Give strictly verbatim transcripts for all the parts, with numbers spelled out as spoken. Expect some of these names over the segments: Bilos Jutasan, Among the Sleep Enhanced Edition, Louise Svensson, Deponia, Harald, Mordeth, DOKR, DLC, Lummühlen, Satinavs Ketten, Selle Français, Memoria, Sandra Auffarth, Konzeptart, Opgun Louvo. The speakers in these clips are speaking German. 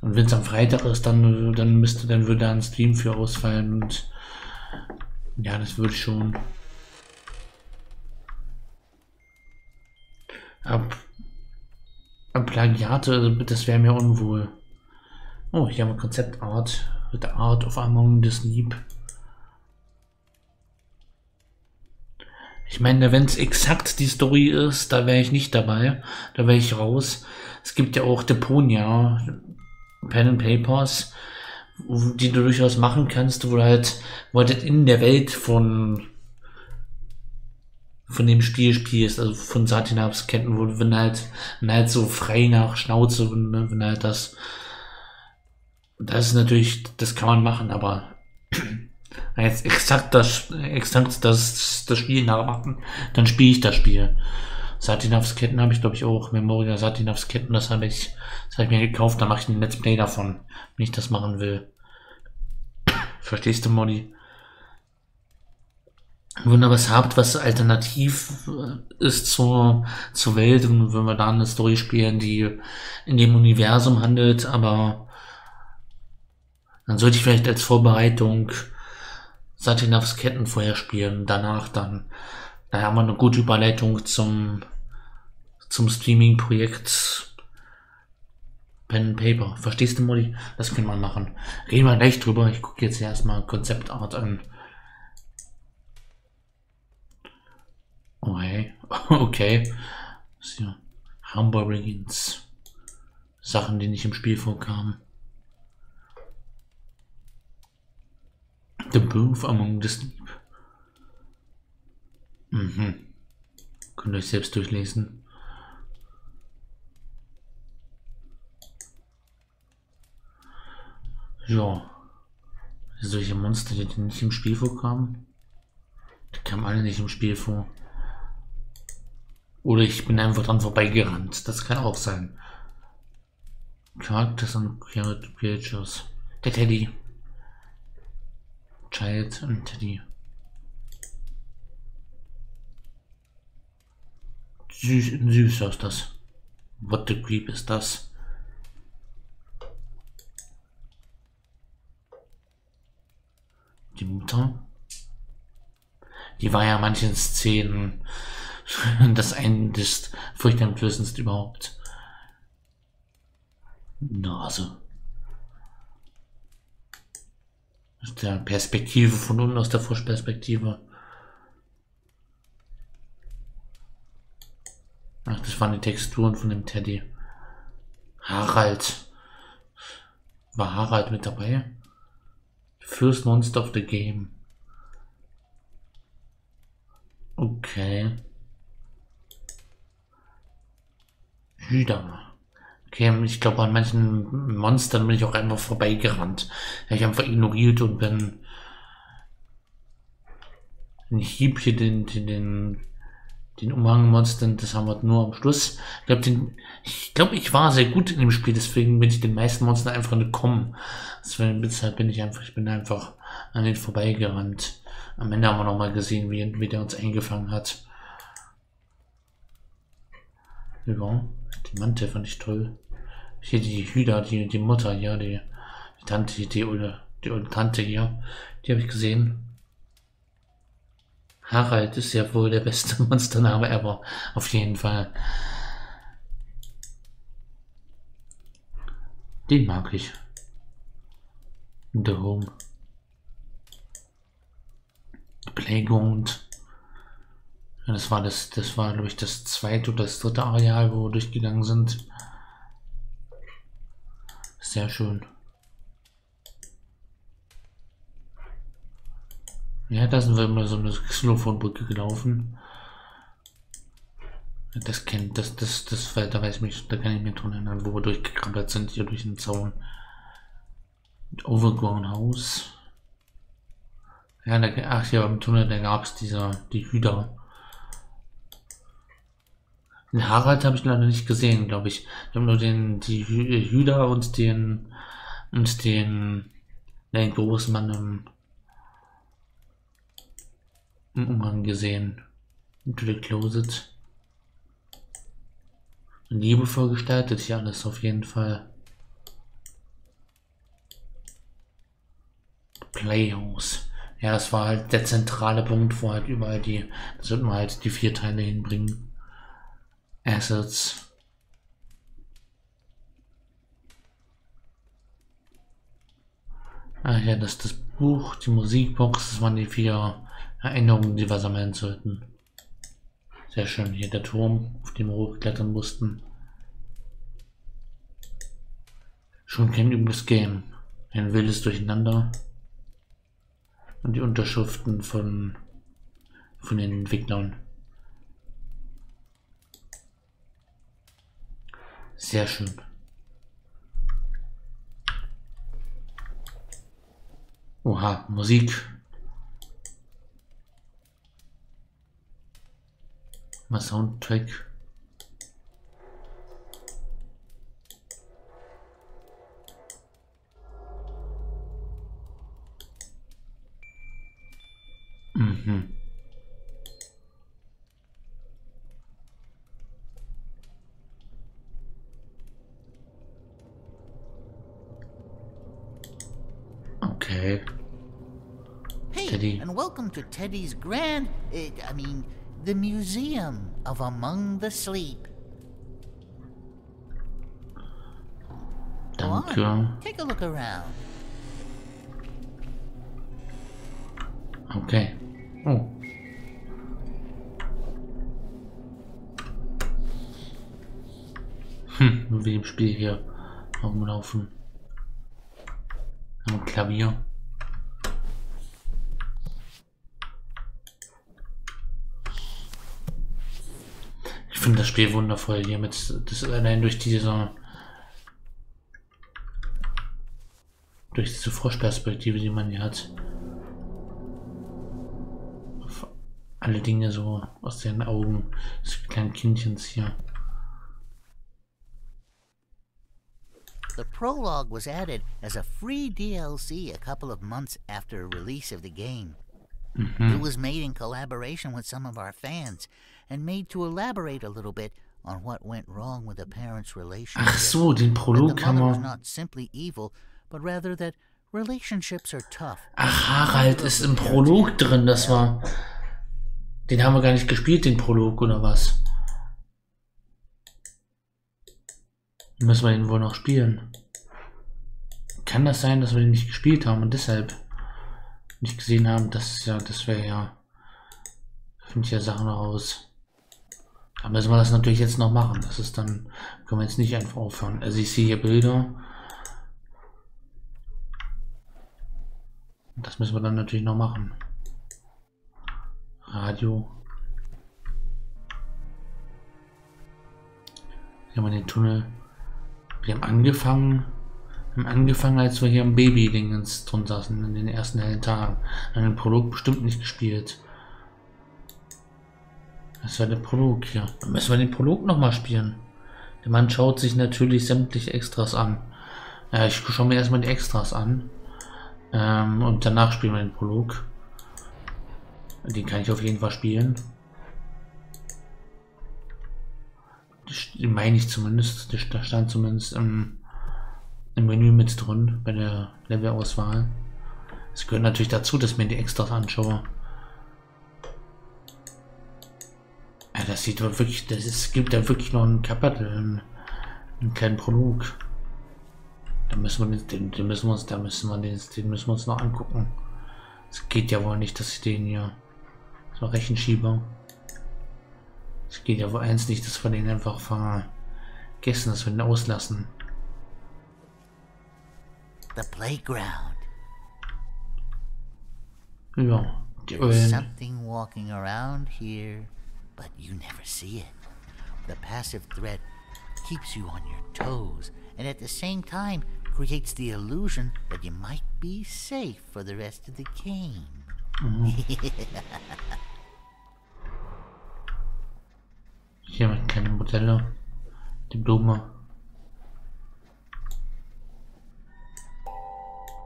Und wenn es am Freitag ist, dann, dann müsste, dann würde da ein Stream für ausfallen und ja, das würde schon. Ab, ab Plagiate, das wäre mir unwohl. Oh, hier haben wir Konzeptart. The Art of Among the Sleep. Ich meine, wenn es exakt die Story ist, da wäre ich nicht dabei. Da wäre ich raus. Es gibt ja auch Deponia, Pen and Papers, die du durchaus machen kannst, wo du halt, wo halt in der Welt von von dem Spiel spielst, also von Satinavs Ketten, wo du, wenn halt, wenn halt so frei nach Schnauze, wenn, wenn halt das, das ist natürlich, das kann man machen, aber jetzt exakt das, exakt das, das Spiel nachmachen, dann spiele ich das Spiel. Satinavs Ketten habe ich, glaube ich, auch. Memoria Satinavs Ketten, das habe ich, das habe ich mir gekauft, da mache ich ein Let's Play davon, wenn ich das machen will. Verstehst du, Modi? Wenn ihr was habt, was alternativ ist zur, zur Welt, und wenn wir da eine Story spielen, die in dem Universum handelt, aber dann sollte ich vielleicht als Vorbereitung Satinavs Ketten vorher spielen, danach dann. Da haben wir eine gute Überleitung zum, zum Streaming-Projekt Pen and Paper. Verstehst du, Modi? Das können wir machen. Reden wir gleich drüber. Ich gucke jetzt erstmal Konzeptart an. Okay. Okay. So. Humberings. Sachen, die nicht im Spiel vorkamen. The Booth Among the Sleep. Mhm. Könnt ihr euch selbst durchlesen. Ja. Solche Monster, die nicht im Spiel vorkamen. Die kamen alle nicht im Spiel vor. Oder ich bin einfach dran vorbeigerannt. Das kann auch sein. Characters and Creatures. Der Teddy. Child und Teddy. Süß, süß ist das. What the creep ist das? Die Mutter. Die war ja in manchen Szenen das ein ist furchteinflößend überhaupt. Nase. Aus der Perspektive von unten, aus der Froschperspektive. Ach, das waren die Texturen von dem Teddy. Harald. War Harald mit dabei? First Monster of the Game. Okay. Hüder. Okay, ich glaube, an manchen Monstern bin ich auch einfach vorbeigerannt. Ich habe einfach ignoriert und bin... Ich hieb hier den... den, den Den Umhang-Monstern, das haben wir nur am Schluss. Ich glaube, ich, glaub, ich war sehr gut in dem Spiel, deswegen bin ich den meisten Monstern einfach gekommen. Deswegen bin ich einfach, ich bin einfach an den vorbeigerannt. Am Ende haben wir nochmal gesehen, wie, wie der uns eingefangen hat. Ja, die Mante fand ich toll. Hier die Hüder, die, die Mutter, ja, die, die Tante, die, die, Ulle, die Ulle Tante hier, die habe ich gesehen. Harald ist ja wohl der beste Monstername ever, auf jeden Fall. Den mag ich. The Home. Playground. Das war das, das war glaube ich das zweite oder das dritte Areal, wo wir durchgegangen sind. Sehr schön. Ja, da sind wir immer so eine Xylophonbrücke gelaufen. Das kennt, das, das, das, da weiß ich mich, da kann ich mir dran erinnern, wo wir durchgekrabbelt sind, hier durch den Zaun. Overgrown House. Ja, da, ach, hier im Tunnel, da gab es dieser, die Hüder. Den Harald habe ich leider nicht gesehen, glaube ich. Ich habe nur den, die Hüder und den, und den, den großen Mann im, Umgang gesehen. Into the Closet. Liebevoll gestaltet hier alles auf jeden Fall. Players. Ja, das war halt der zentrale Punkt, wo halt überall die, das wird man halt die vier Teile hinbringen. Assets. Ah ja, das ist das Buch, die Musikbox, das waren die vier Erinnerungen, die wir sammeln sollten. Sehr schön, hier der Turm, auf dem wir hochklettern mussten. Schon kein übles Game. Ein wildes Durcheinander. Und die Unterschriften von, von den Entwicklern. Sehr schön. Oha, Musik. Mal Soundtrack. Mhm. Okay. Hey, Teddy. And welcome to Teddy's grand, uh, I mean, the Museum of Among the Sleep. Danke. Go on, take a look around. Okay. Oh. Hm, nur wie im Spiel hier rumlaufen. Am Klavier. Ich finde das Spiel wundervoll hier mit, das allein durch diese durch diese Froschperspektive, die man hier hat. Alle Dinge so aus den Augen des kleinen Kindchens hier. The prologue was added as a free D L C a couple of months after release of the game. Mm-hmm. It was made in collaboration with some of our fans and made to elaborate a little bit on what went wrong with the parents' relationship. Ach so, den Prolog haben wir. Not simply evil, but rather that relationships are tough. Ach, Harald ist im Prolog drin, das war. Den haben wir gar nicht gespielt, den Prolog, oder was? Müssen wir den wohl noch spielen? Kann das sein, dass wir den nicht gespielt haben und deshalb nicht gesehen haben? Das, ja, das wäre ja... Da finde ich ja Sachen raus. Da müssen wir das natürlich jetzt noch machen. Das ist dann... Können wir jetzt nicht einfach aufhören. Also ich sehe hier Bilder. Und das müssen wir dann natürlich noch machen. Radio. Hier haben wir den Tunnel. Wir haben angefangen. Wir haben angefangen, als wir hier im Baby-Dingens drin saßen, in den ersten hellen Tagen. An den Prolog bestimmt nicht gespielt. Das war der Prolog hier. Dann müssen wir den Prolog nochmal spielen. Der Mann schaut sich natürlich sämtliche Extras an. Ja, ich schaue mir erstmal die Extras an. Ähm, und danach spielen wir den Prolog. Den kann ich auf jeden Fall spielen. Den meine ich zumindest. Da stand zumindest im, im Menü mit drin, bei der Levelauswahl. Es gehört natürlich dazu, dass ich mir die Extras anschaue. Ja, das sieht wirklich, das ist, es gibt ja wirklich noch ein Kapitel, einen, einen kleinen Prolog. Da müssen wir, den, den müssen wir uns, da müssen wir, den, den müssen wir uns noch angucken. Es geht ja wohl nicht, dass ich den hier so Rechenschieber. Es geht ja wohl eins nicht, dass wir den einfach vergessen, dass wir den auslassen. The playground. Ja, die Ölen. Something walking around here, but you never see it. The passive threat keeps you on your toes and at the same time creates the illusion that you might be safe for the rest of the game. Mhm. Hier mit kleinen Modelle, die Blume.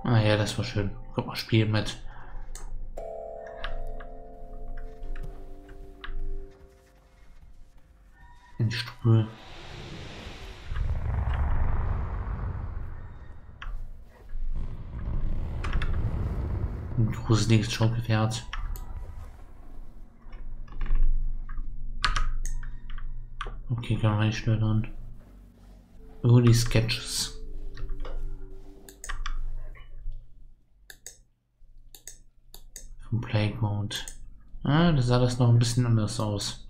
Ah ja, das war schön. Guck mal, Spiel mit. Ein Stuhl. Ein gruseliges Schaupferd. Okay, gar nicht stören. Only Sketches. Vom Plague Mode. Ah, da sah das noch ein bisschen anders aus.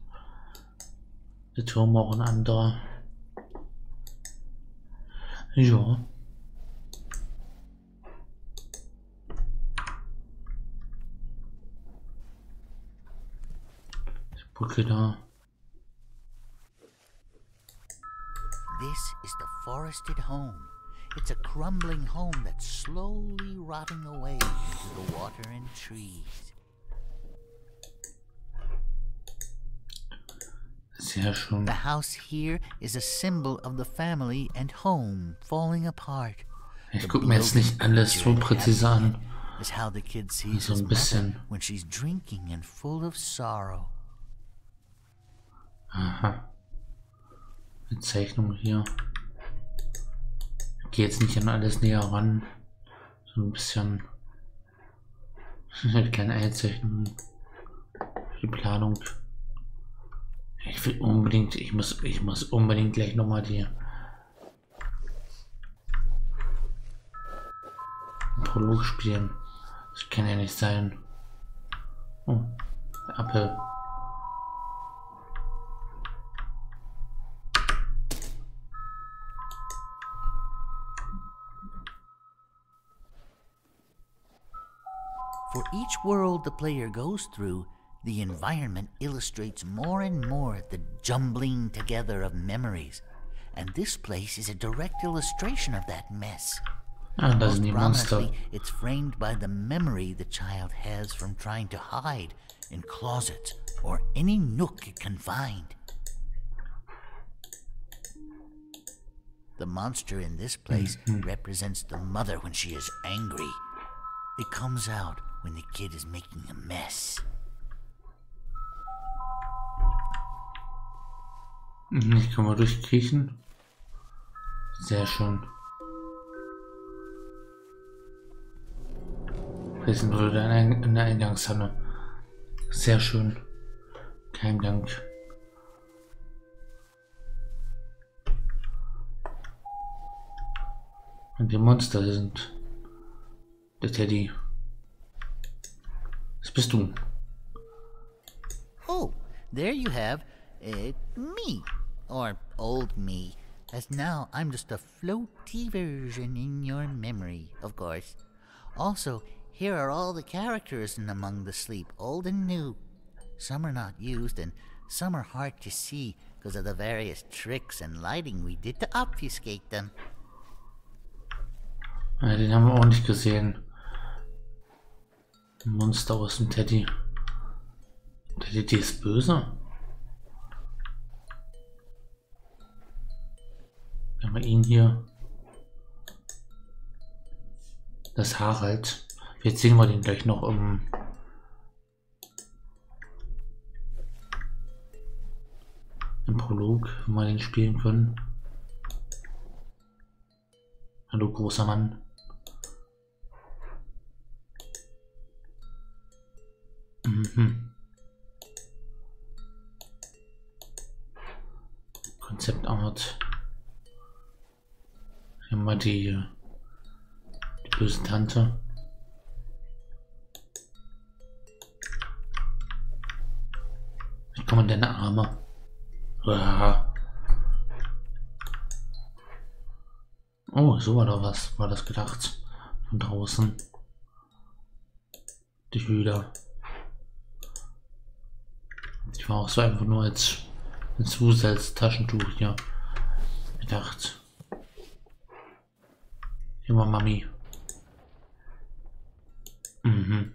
Der Turm auch ein anderer. Ja. Die Brücke da. This is the forested home. It's a crumbling home that's slowly rotting away into the water and trees. Sehr schön. The house here is a symbol of the family and home falling apart. Ich guck mir jetzt nicht alles so präzise an. So ein bisschen. When she's drinking and full of sorrow. Aha. Zeichnung hier. Ich gehe jetzt nicht an alles näher ran. So ein bisschen. Kleine Einzeichnung. Die Planung. Ich will unbedingt, ich muss, ich muss unbedingt gleich nochmal die Prolog spielen. Das kann ja nicht sein. Oh, der Appel. For each world the player goes through, the environment illustrates more and more the jumbling together of memories. And this place is a direct illustration of that mess. Ah, das ist die Monster. It's framed by the memory the child has from trying to hide in closets or any nook it can find. The monster in this place mm-hmm. represents the mother when she is angry. It comes out when the kid is making a mess. Ich kann mal durchkriechen. Sehr schön. Riesenbrüder in der Eingangshalle. Sehr schön. Kein Dank. Und die Monster sind der Teddy. Was bist du? Oh, there you have it, me, or old me, as now I'm just a floaty version in your memory, of course. Also, here are all the characters in Among the Sleep, old and new. Some are not used, and some are hard to see because of the various tricks and lighting we did to obfuscate them. Ja, den haben wir auch nicht gesehen. Monster aus dem Teddy. Teddy, die ist böse. Wir haben ihn hier. Das Harald. Jetzt sehen wir den gleich noch im. Im Prolog, wenn wir den spielen können. Hallo, großer Mann. Mhm. Konzeptart. Hier haben wir die, die böse Tante. Ich komme in deine Arme. Uah. Oh, so war da was. War das gedacht? Von draußen. Die Hühner. Ich war auch so einfach nur als, als Zusatztaschentuch hier gedacht. Immer Mami. Mhm.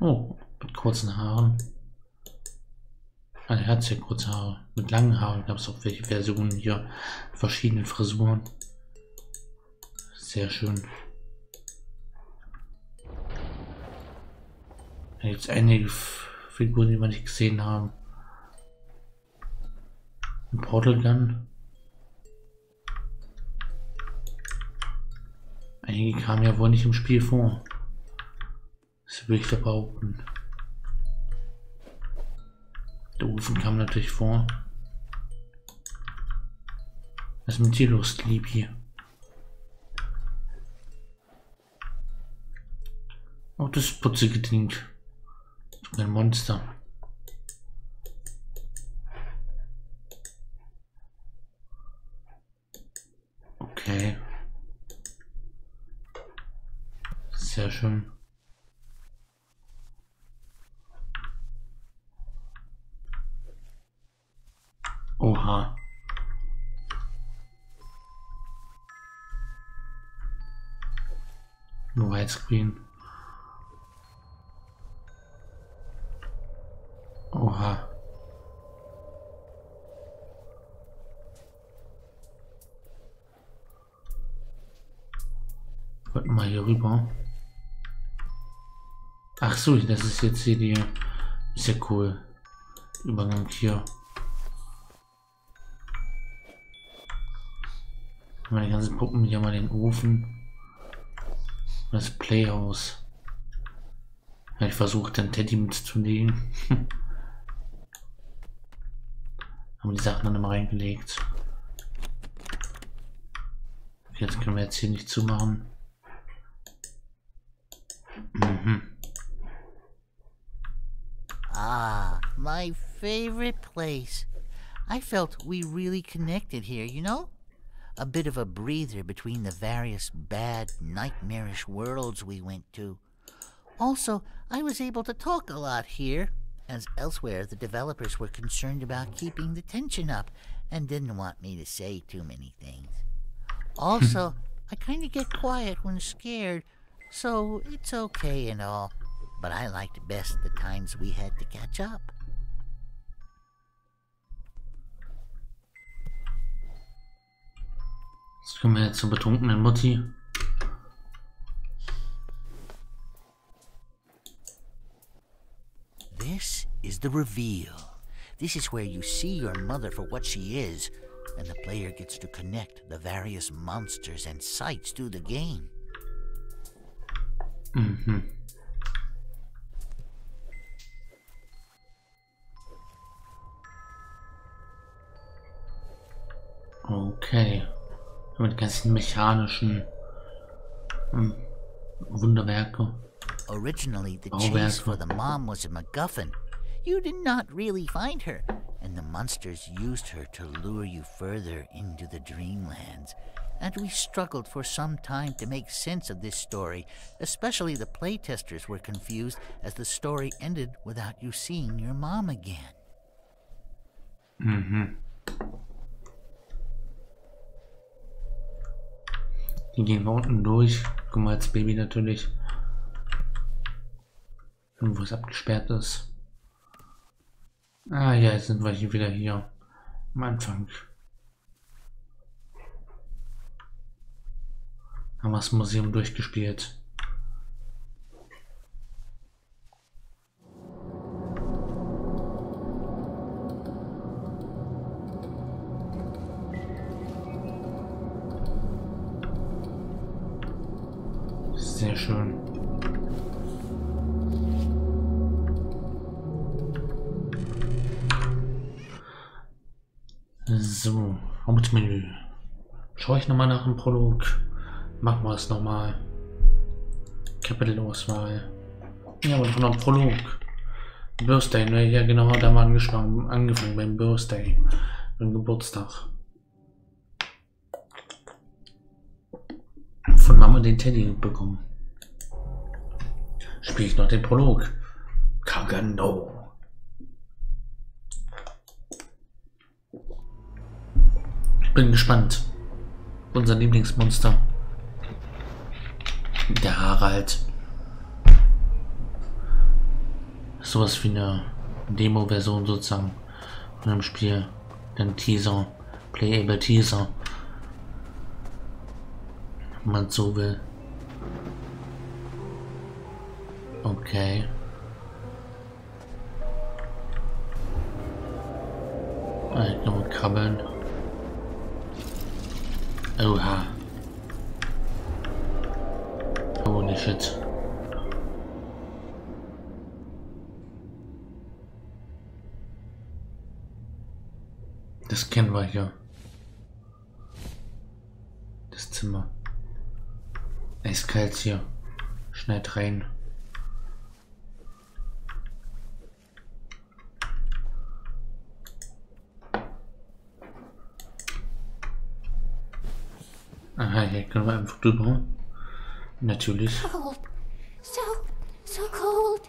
Oh, mit kurzen Haaren. Also, er hat sehr kurze Haare. Mit langen Haaren gab es auch welche Versionen hier. Verschiedene Frisuren. Sehr schön. Da gibt es einige Figuren, die wir nicht gesehen haben. Ein Portal Gun. Einige kamen ja wohl nicht im Spiel vor. Das will ich da behaupten. Der Ofen kam natürlich vor. Was ist mit dir los, lieb hier? Auch das putzige Ding. Ein Monster. Okay. Sehr schön. Oha. Nur Widescreen. Oha. Wollten mal hier rüber. Ach so, das ist jetzt hier die. Ist ja cool. Übergang hier. Meine ganzen Puppen hier mal den Ofen. Das Playhouse. Ich versuche den Teddy mitzunehmen. Haben die Sachen dann immer reingelegt. Jetzt können wir jetzt hier nicht zumachen. Mhm. Ah, my favorite place. I felt we really connected here, you know? A bit of a breather between the various bad, nightmarish worlds we went to. Also, I was able to talk a lot here. As elsewhere, the developers were concerned about keeping the tension up and didn't want me to say too many things. Also, I kind of get quiet when scared, so it's okay and all. But I liked best the times we had to catch up. Jetzt kommen wir jetzt zur betrunkenen Mutti. This is the reveal. This is where you see your mother for what she is, and the player gets to connect the various monsters and sights through the game. Mm-hmm. Okay. Mit ganzen mechanischen um, Wunderwerke. Originally, the chase for the mom was a MacGuffin. You did not really find her, and the monsters used her to lure you further into the dreamlands. And we struggled for some time to make sense of this story, especially the playtesters were confused as the story ended without you seeing your mom again. Mhm. Die gehen wir unten durch. Guck mal, als Baby natürlich. Wo es abgesperrt ist. Ah ja, jetzt sind wir hier wieder hier. Am Anfang. Haben wir das Museum durchgespielt. Sehr schön. So, Hauptmenü. Schaue ich nochmal nach dem Produkt. Machen wir es nochmal. Kapitelauswahl. Ja, und von dem Produkt. Birthday, ne? Ja, genau, da haben wir angefangen, angefangen beim Birthday. Beim Geburtstag. Von Mama den Teddy bekommen. Spiele ich noch den Prolog. Kagando. Bin gespannt. Unser Lieblingsmonster. Der Harald. Sowas wie eine Demo-Version sozusagen von dem Spiel. Ein Teaser. Playable Teaser. Wenn man so will. Okay. Halt nochmal krabbeln. Oha. Holy shit. das kennen wir hier. Das Zimmer. Eiskalt hier. Schnell rein. Aha, hier können wir einfach drüber. Natürlich. Oh, so, so cold.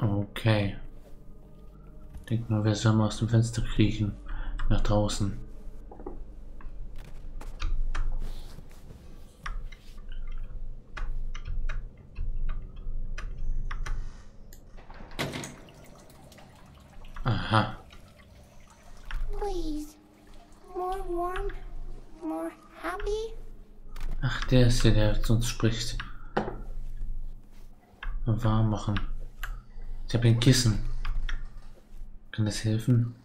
Okay. Denk mal, wir sollen mal aus dem Fenster kriechen. Nach draußen. Aha. Please. More warm, more happy. Ach, der ist ja, der zu uns spricht. Warm machen. Ich habe ein Kissen. Kann das helfen?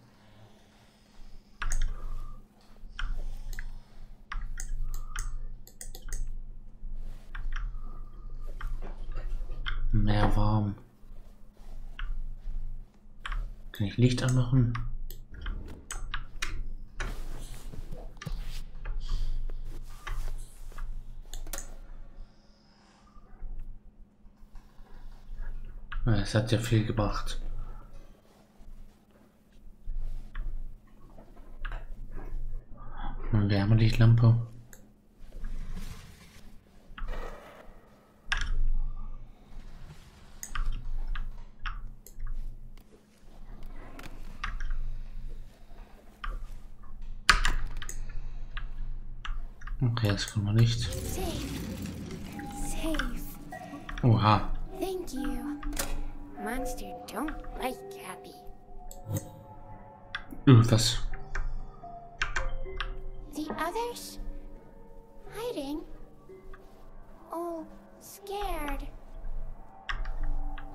Mehr warm. Kann ich Licht anmachen? Es hat ja viel gebracht. Eine Wärmelichtlampe. Okay, das können wir nicht. Oha. Monster don't like happy. Irgendwas. The others hiding, all scared.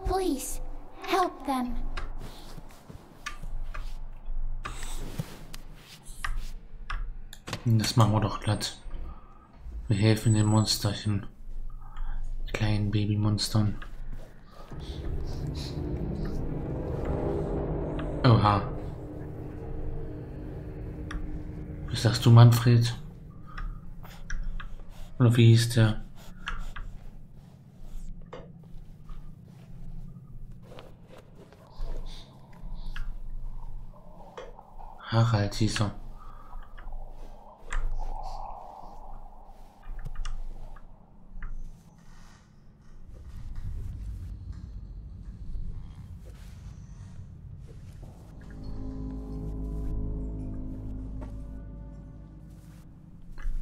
Please help them. Das machen wir doch glatt. Wir helfen den Monsterchen, kleinen Babymonstern. Oha. Was sagst du, Manfred? Oder wie hieß der? Harald hieß er.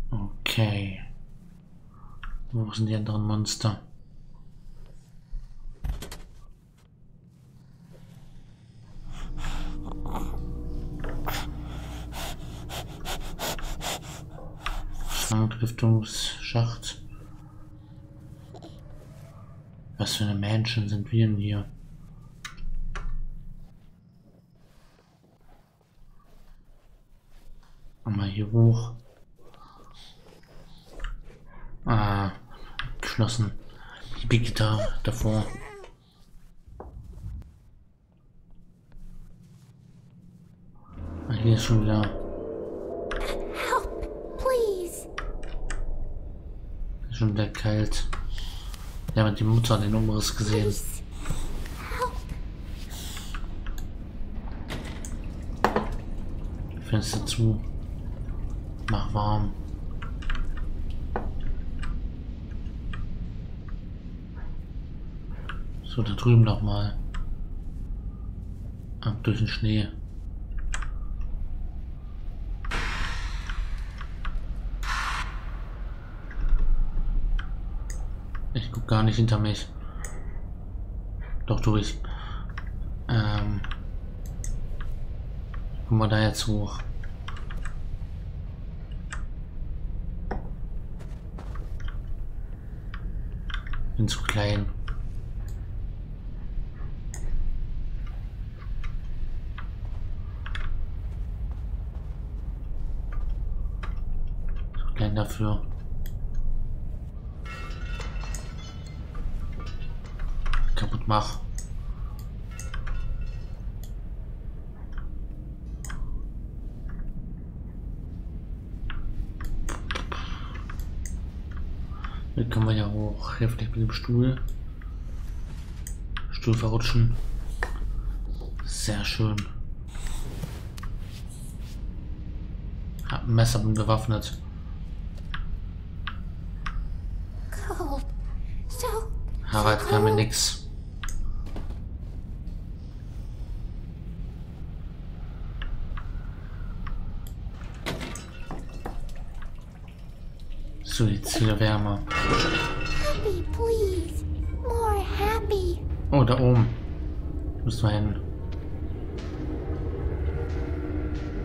Okay. Wo sind die anderen Monster? Schlangenriftungsschacht. Was für eine Menschen sind wir denn hier? Mal hier hoch. Ah, geschlossen. Die Big-Gitarre davor. Ah, hier ist schon wieder. Help, please. Schon wieder kalt. Ja, mit die Mutter hat den Umriss gesehen. Please. Help. Fenster zu. Mach warm. So, da drüben nochmal. Ab durch den Schnee. Ich guck gar nicht hinter mich. Doch durch. Ähm. Gucken wir da jetzt hoch. Bin zu klein. dafür. Kaputt mach. Jetzt können wir ja auch hier vielleicht mit dem Stuhl. Stuhl verrutschen. Sehr schön. Hab ein Messer, bin bewaffnet. Harald kann mir nix. So, jetzt wieder wärmer. Happy, please. More happy. Oh, da oben. Müssen wir hin.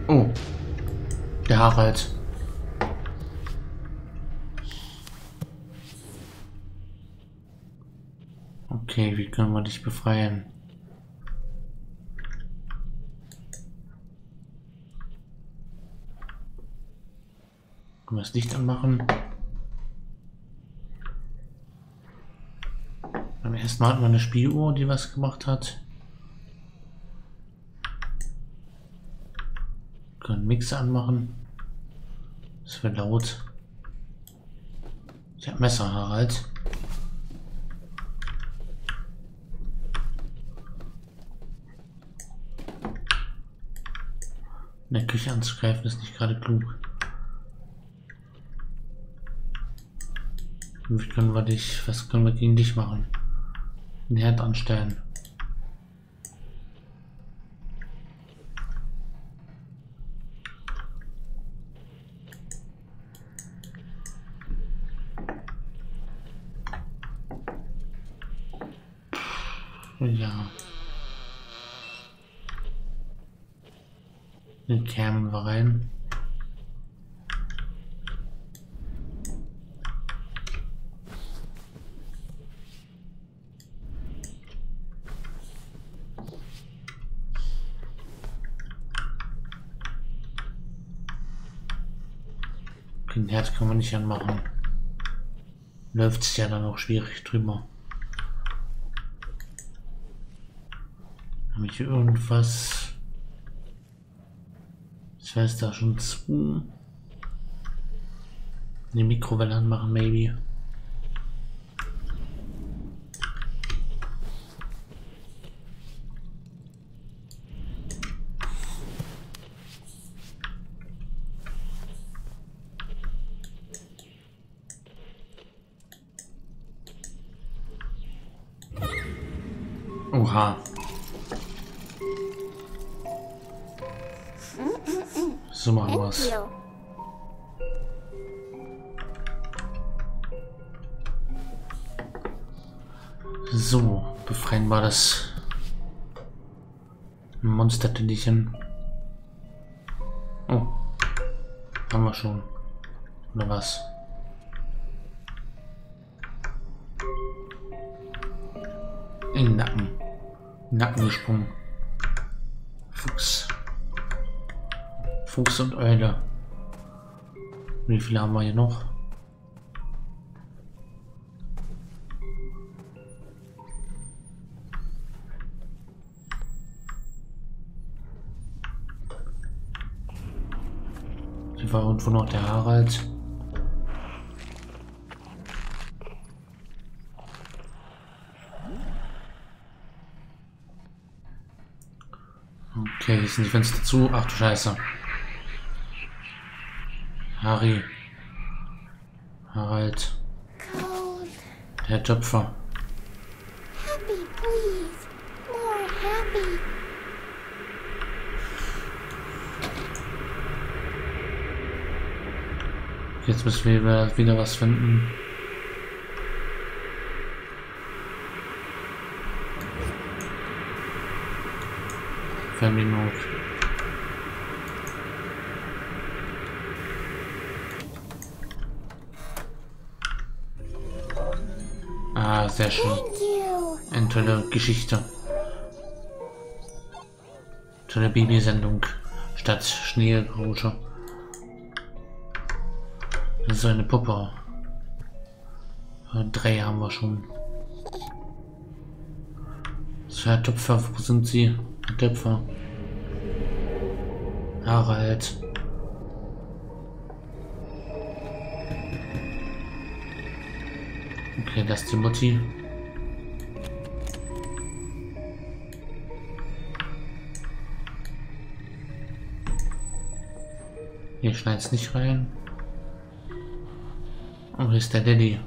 Oh. Der Harald. Okay, wie können wir dich befreien? Können wir das Licht anmachen? Beim ersten Mal hatten wir eine Spieluhr, die was gemacht hat. Wir können Mixer anmachen. Das wird laut. Ich hab Messer, Harald. In der Küche anzugreifen ist nicht gerade klug. Wie können wir dich, was können wir gegen dich machen? Den Herd anstellen. Ja. Den kämen wir rein. Den Herd kann man nicht anmachen. Läuft es ja dann auch schwierig drüber. Habe ich hier irgendwas? Ich weiß da schon zu. Die Mikrowelle anmachen, maybe. Oha. So machen wir es. So, befreien wir das Monstertütchen. Oh, haben wir schon. Oder was? In den Nacken. Nacken gesprungen. Fuchs. Fuchs und Eule. Wie viele haben wir hier noch? Hier war irgendwo noch der Harald. Okay, hier sind die Fenster zu. Ach du Scheiße. Harry, Harald, der Töpfer. Happy, please. More happy. Jetzt müssen wir wieder was finden. Family Mode. Ah, sehr schön. Eine tolle Geschichte. Tolle Babysendung statt Schneegeräusche. Das ist eine Puppe. Drei haben wir schon. Zwei Töpfer, wo sind sie? Töpfer. Harald. Okay, das ist die Mutti. Hier schneid's nicht rein. Und hier ist der Daddy.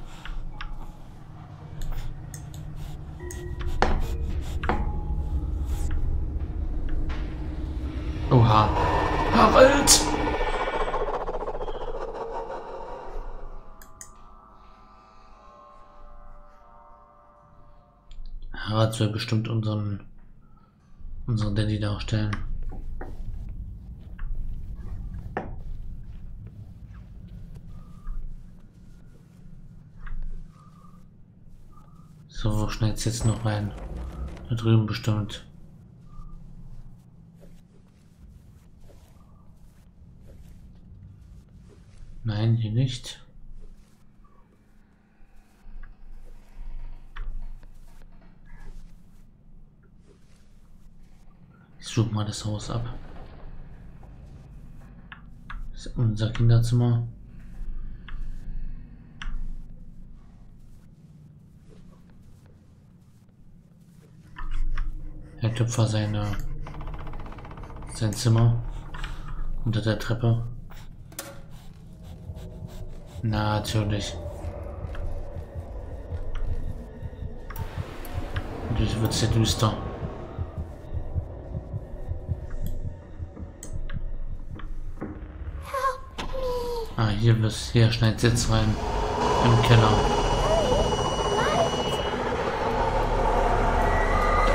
Oha. Harald! Harald soll bestimmt unseren, unseren Daddy darstellen. So, wo schneid's jetzt noch rein? Da drüben bestimmt. Nein, hier nicht. Ich suche mal das Haus ab. Das ist unser Kinderzimmer. Der Töpfer seine, sein Zimmer unter der Treppe. Na, natürlich. Natürlich wird es ja düster. Ah, hier, hier schneidet es jetzt rein. Im Keller.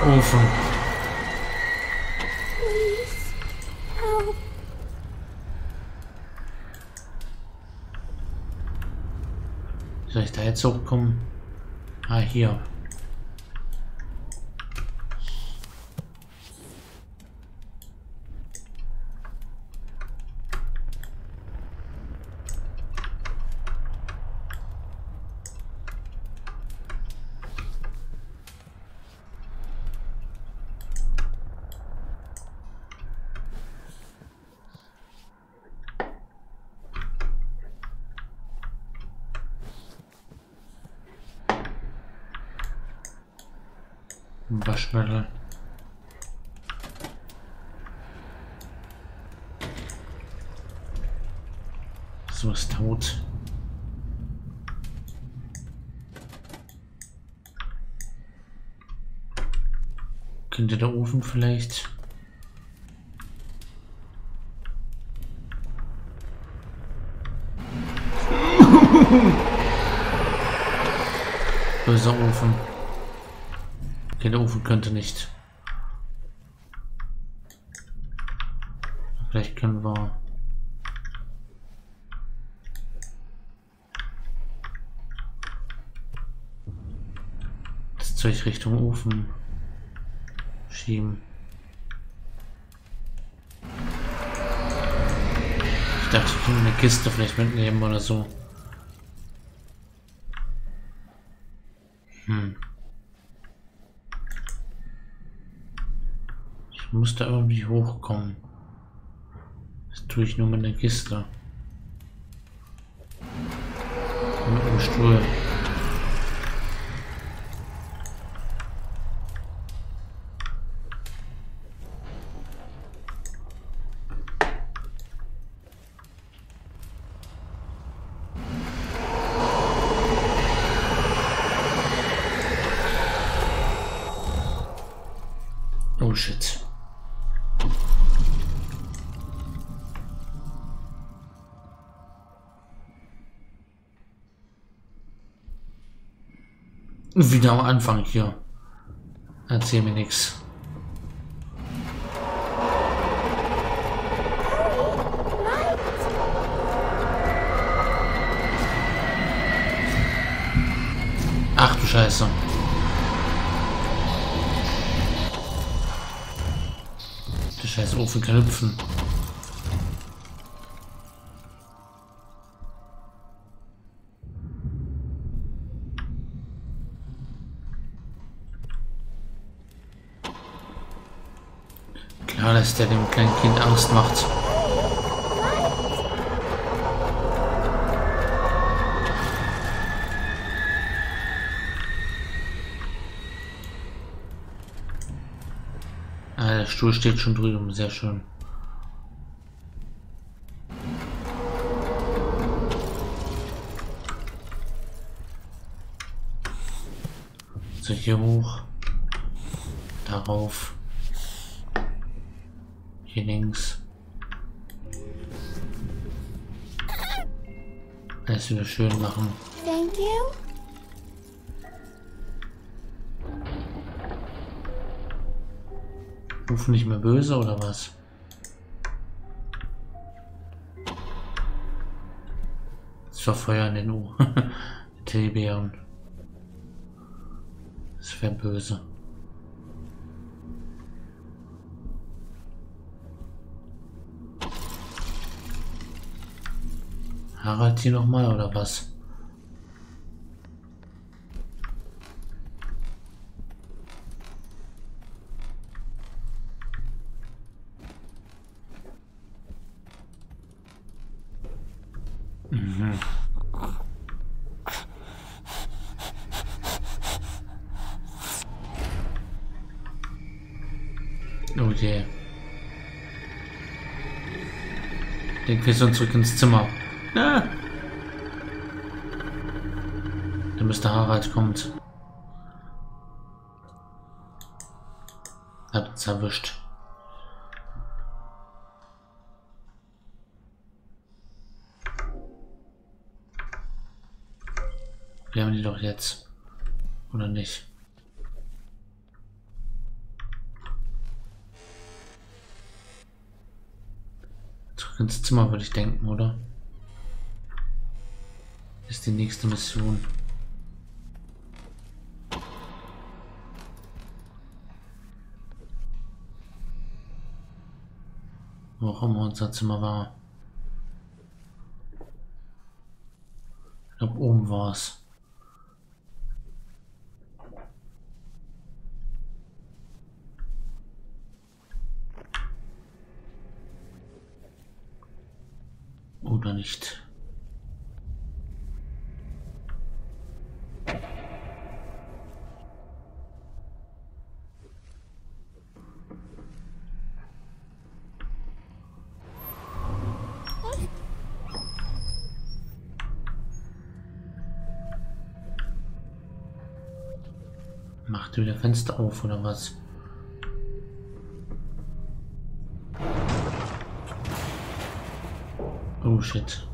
Der Ofen. Soll ich da jetzt hochkommen? Ah, hier. Waschmittel. So ist tot. Könnte der Ofen vielleicht? Böser Ofen. Okay, der Ofen könnte nicht. Vielleicht können wir... das Zeug Richtung Ofen schieben. Ich dachte, ich könnte eine Kiste vielleicht mitnehmen oder so. Hm. Muss da irgendwie hochkommen. Das tue ich nur mit der Kiste. Und mit dem Stuhl. Oh shit. Wieder am Anfang hier. Erzähl mir nichts. Ach du Scheiße. Der scheiß Ofen kann hüpfen. Klar, dass der dem kleinen Kind Angst macht. Ah, der Stuhl steht schon drüben, sehr schön. So, hier hoch. Darauf. Hier links. Alles wieder schön machen. Thank you. Rufen nicht mehr böse oder was? Das war Feuer in den U. Teddybären. Das wäre böse. Harald hier nochmal oder was? Okay. Den kriegst du zurück ins Zimmer. Ah. Der Mister Harald kommt. Habt's erwischt. Wir haben die doch jetzt. Oder nicht? Ins Zimmer würde ich denken, oder? Ist die nächste Mission. Wo auch immer unser Zimmer war. Ich glaube, oben war es. Oder nicht? Macht wieder Fenster auf oder was? Oh shit.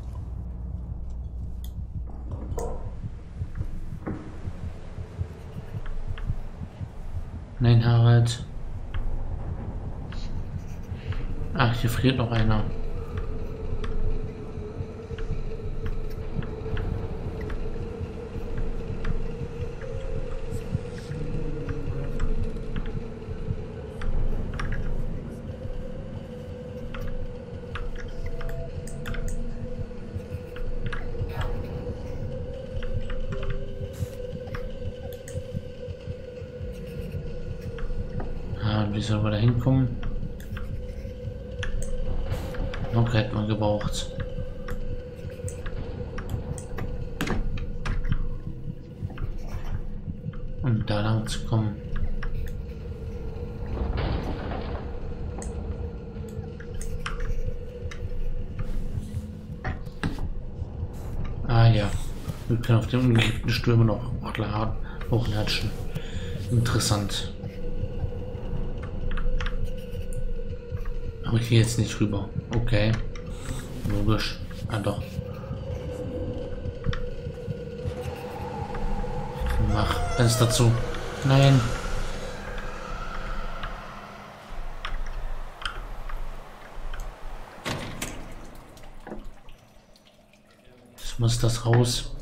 Nein, Harald. Ach, hier friert noch einer. Wie soll man da hinkommen? Noch hätte man gebraucht. Um da lang zu kommen. Ah ja, wir können auf den umgekippten Stürmer noch hochlatschen. Interessant. Aber ich gehe jetzt nicht rüber. Okay. Logisch. Ah doch. Mach alles dazu. Nein. Jetzt muss das raus.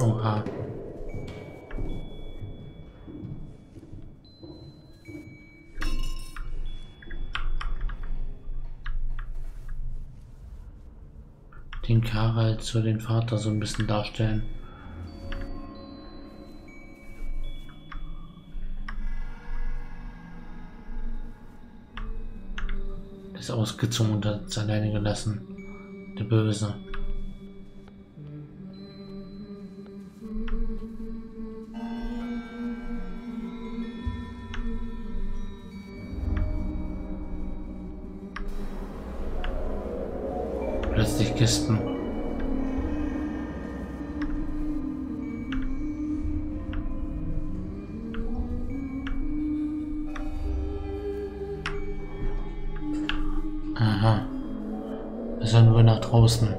Oha. den Harald zu den Vater so ein bisschen darstellen. Der ist ausgezogen und hat es alleine gelassen. Der Böse. Plötzlich Kisten. Aha. Wir sollen wohl nach draußen.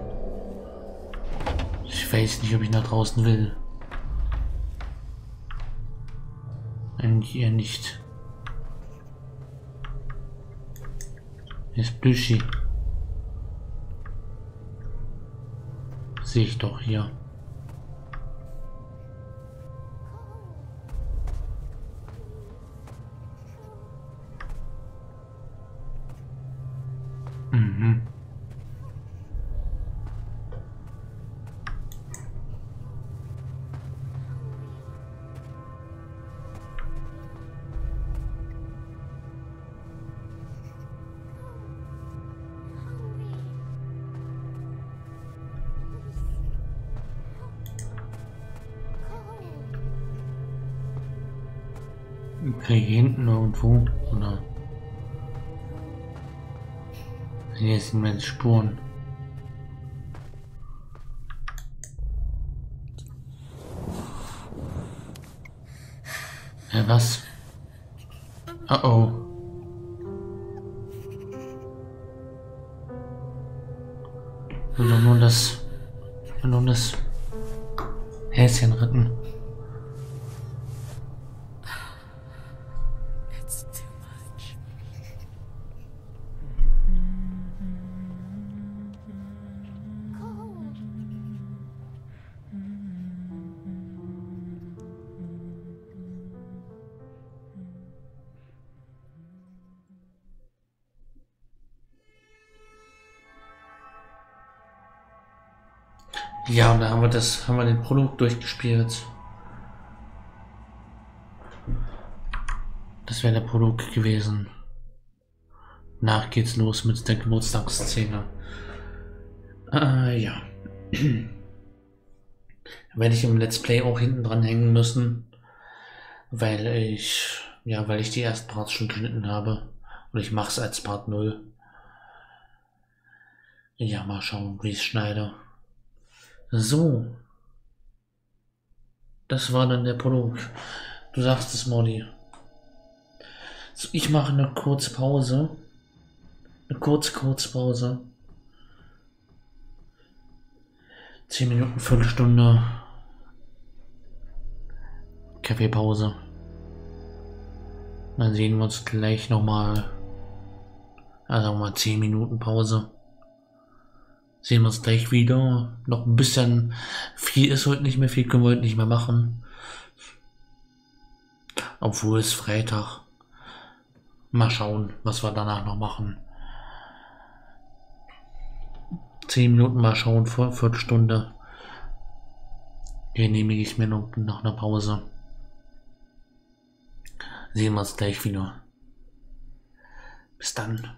Ich weiß nicht, ob ich nach draußen will. Eigentlich eher nicht. Hier ist Plüschi. Sehe ich doch hier. Mhm. Okay, hier hinten irgendwo, oder? Hier sind meine Spuren. Hä, äh, was? Oh oh. Nur, nur das. Nur das. Häschen retten. Ja, und da haben wir das, haben wir den Prolog durchgespielt. Das wäre der Prolog gewesen. Nach geht's los mit der Geburtstagsszene. Äh, ja. Werde ich im Let's Play auch hinten dran hängen müssen. Weil ich, ja, weil ich die ersten Parts schon geschnitten habe. Und ich mache es als Part null. Ja, mal schauen, wie ich schneide. So, das war dann der Prolog. Du sagst es, Mordi. So, ich mache eine kurze Pause. Eine kurze, kurze Pause. zehn Minuten, Viertelstunde. Kaffeepause. Dann sehen wir uns gleich nochmal. Also mal zehn Minuten Pause. Sehen wir uns gleich wieder. Noch ein bisschen. Viel ist heute nicht mehr. Viel können wir heute nicht mehr machen. Obwohl es Freitag. Mal schauen, was wir danach noch machen. zehn Minuten mal schauen. Viertelstunde. Hier nehme ich mir noch, noch eine Pause. Sehen wir uns gleich wieder. Bis dann.